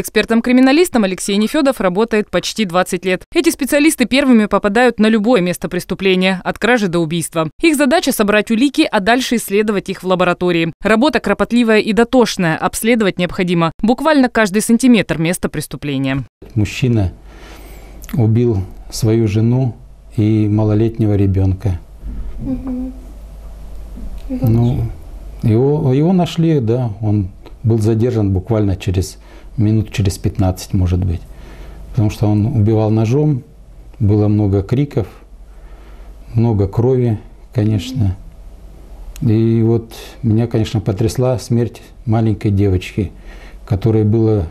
Экспертом-криминалистом Алексей Нефедов работает почти 20 лет. Эти специалисты первыми попадают на любое место преступления, от кражи до убийства. Их задача – собрать улики, а дальше исследовать их в лаборатории. Работа кропотливая и дотошная, обследовать необходимо буквально каждый сантиметр места преступления. Мужчина убил свою жену и малолетнего ребенка. Ну, его нашли, да, он был задержан буквально через 15, может быть. Потому что он убивал ножом, было много криков, много крови, конечно. И вот меня, конечно, потрясла смерть маленькой девочки, которой было,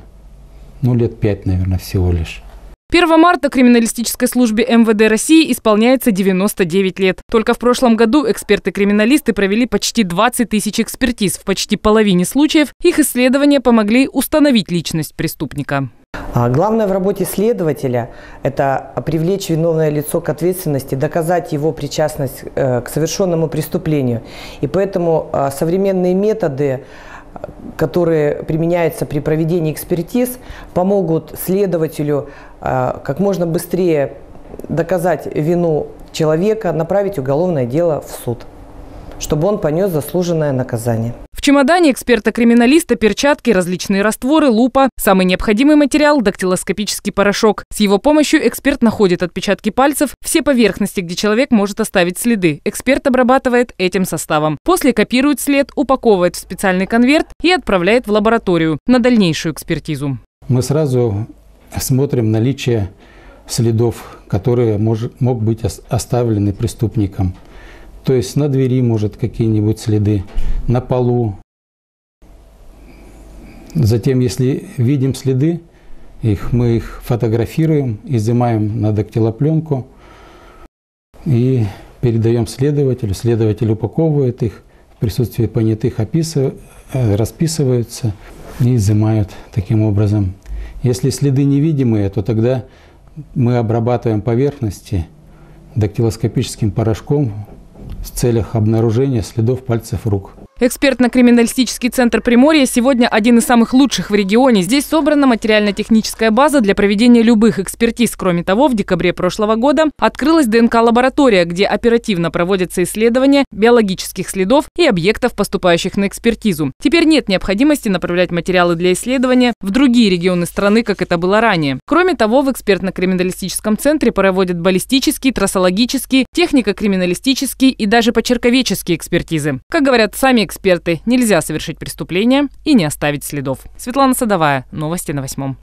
ну, лет 5, наверное, всего лишь. 1 марта криминалистической службе МВД России исполняется 99 лет. Только в прошлом году эксперты-криминалисты провели почти 20 тысяч экспертиз. В почти половине случаев их исследования помогли установить личность преступника. Главное в работе следователя – это привлечь виновное лицо к ответственности, доказать его причастность к совершенному преступлению. И поэтому современные методы, которые применяются при проведении экспертиз, помогут следователю как можно быстрее доказать вину человека, направить уголовное дело в суд, чтобы он понес заслуженное наказание. В чемодане эксперта-криминалиста перчатки, различные растворы, лупа. Самый необходимый материал – дактилоскопический порошок. С его помощью эксперт находит отпечатки пальцев, все поверхности, где человек может оставить следы. Эксперт обрабатывает этим составом. После копирует след, упаковывает в специальный конверт и отправляет в лабораторию на дальнейшую экспертизу. Мы сразу смотрим наличие следов, которые мог быть оставлены преступником. То есть на двери, может, какие-нибудь следы, на полу. Затем, если видим следы, мы их фотографируем, изымаем на дактилопленку и передаем следователю. Следователь упаковывает их, в присутствии понятых расписываются и изымают таким образом. Если следы невидимые, то тогда мы обрабатываем поверхности дактилоскопическим порошком, в целях обнаружения следов пальцев рук. Экспертно-криминалистический центр Приморья сегодня один из самых лучших в регионе. Здесь собрана материально-техническая база для проведения любых экспертиз. Кроме того, в декабре прошлого года открылась ДНК-лаборатория, где оперативно проводятся исследования биологических следов и объектов, поступающих на экспертизу. Теперь нет необходимости направлять материалы для исследования в другие регионы страны, как это было ранее. Кроме того, в экспертно-криминалистическом центре проводят баллистические, трассологические, технико-криминалистические и даже почерковедческие экспертизы. Как говорят сами эксперты, нельзя совершить преступление и не оставить следов. Светлана Садовая, новости на 8.